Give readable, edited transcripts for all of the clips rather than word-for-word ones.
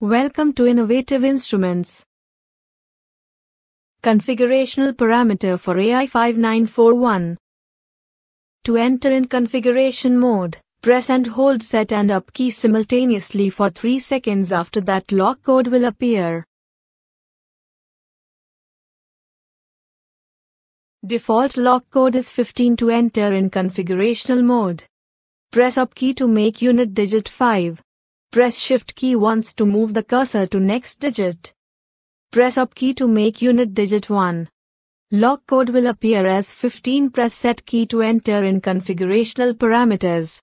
Welcome to Innovative Instruments. Configurational parameter for AI 5941. To enter in configuration mode, press and hold set and up key simultaneously for 3 seconds. After that, lock code will appear. Default lock code is 15 to enter in configurational mode. Press up key to make unit digit 5. Press shift key once to move the cursor to next digit. Press up key to make unit digit 1. Lock code will appear as 15. Press set key to enter in configurational parameters.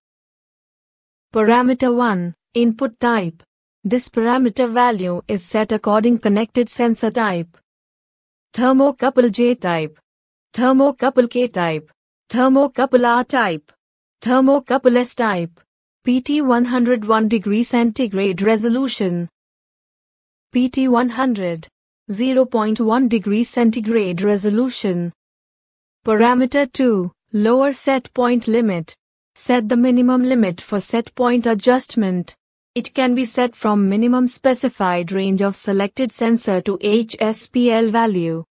Parameter 1, input type. This parameter value is set according connected sensor type. Thermocouple J type. Thermocouple K type. Thermocouple R type. Thermocouple S type. PT 101 degree centigrade resolution. PT 100 0.1 degree centigrade resolution. Parameter 2, lower set point limit. Set the minimum limit for set point adjustment. It can be set from minimum specified range of selected sensor to HSPL value.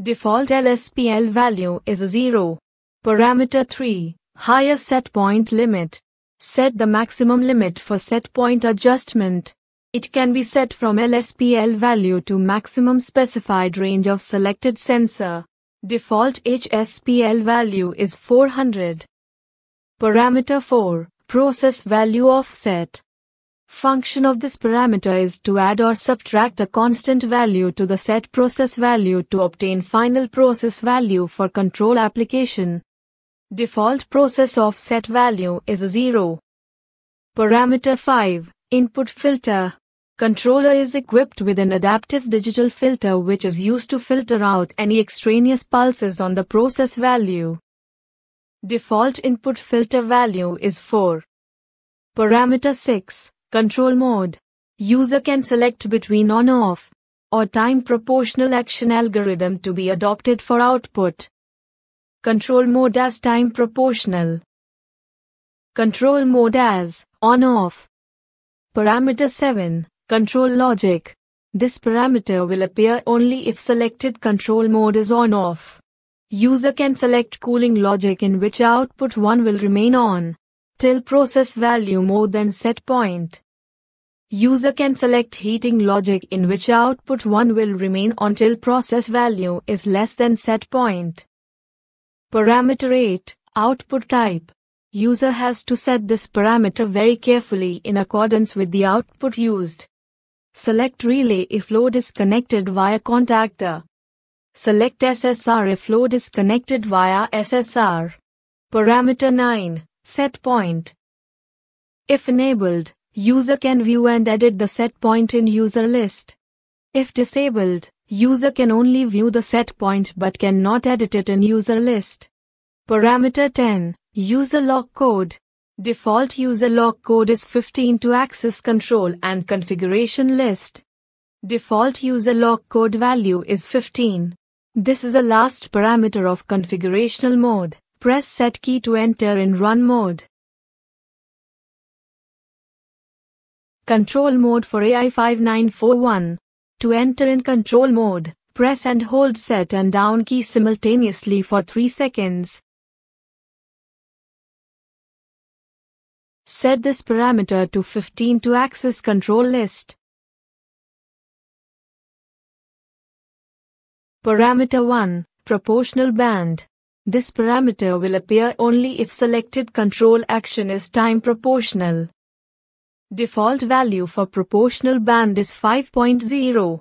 Default LSPL value is 0. Parameter 3, higher set point limit. Set the maximum limit for set point adjustment. It can be set from LSPL value to maximum specified range of selected sensor. Default HSPL value is 400. Parameter 4, process value offset. Function of this parameter is to add or subtract a constant value to the set process value to obtain final process value for control application. Default process offset value is 0. Parameter 5, input filter. Controller is equipped with an adaptive digital filter which is used to filter out any extraneous pulses on the process value. Default input filter value is 4. Parameter 6, control mode. User can select between on-off or time proportional action algorithm to be adopted for output. Control mode as time proportional. Control mode as on-off. Parameter 7, control logic. This parameter will appear only if selected control mode is on-off. User can select cooling logic in which output 1 will remain on till process value more than set point. User can select heating logic in which output 1 will remain on till process value is less than set point. Parameter 8, output type. User has to set this parameter very carefully in accordance with the output used. Select relay if load is connected via contactor. Select SSR if load is connected via SSR. Parameter 9, set point. If enabled, user can view and edit the set point in user list. If disabled, user can only view the set point but cannot edit it in user list. Parameter 10, user lock code. Default user lock code is 15 to access control and configuration list. Default user lock code value is 15. This is the last parameter of configurational mode. Press set key to enter in run mode. Control mode for AI 5941. To enter in control mode, press and hold set and down key simultaneously for 3 seconds. Set this parameter to 15 to access control list. Parameter 1, proportional band. This parameter will appear only if selected control action is time proportional. Default value for proportional band is 5.0.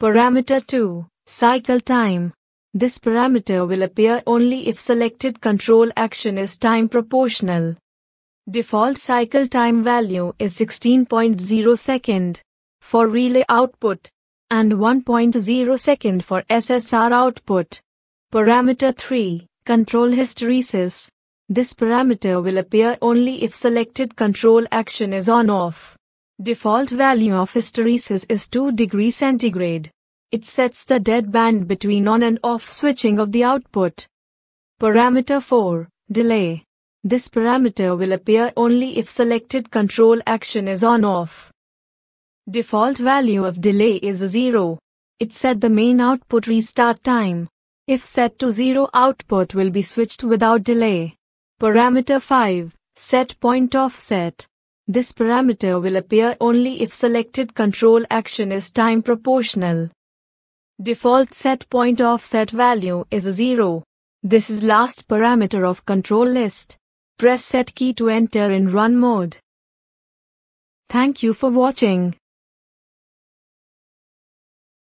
Parameter 2, cycle time. This parameter will appear only if selected control action is time proportional. Default cycle time value is 16.0 second for relay output and 1.0 second for SSR output. Parameter 3, control hysteresis. This parameter will appear only if selected control action is on-off. Default value of hysteresis is 2 degree centigrade. It sets the dead band between on and off switching of the output. Parameter 4, delay. This parameter will appear only if selected control action is on-off. Default value of delay is 0. It set the main output restart time. If set to 0, output will be switched without delay. Parameter 5, set point offset. This parameter will appear only if selected control action is time proportional. Default set point offset value is 0. This is last parameter of control list. Press set key to enter in run mode. Thank you for watching.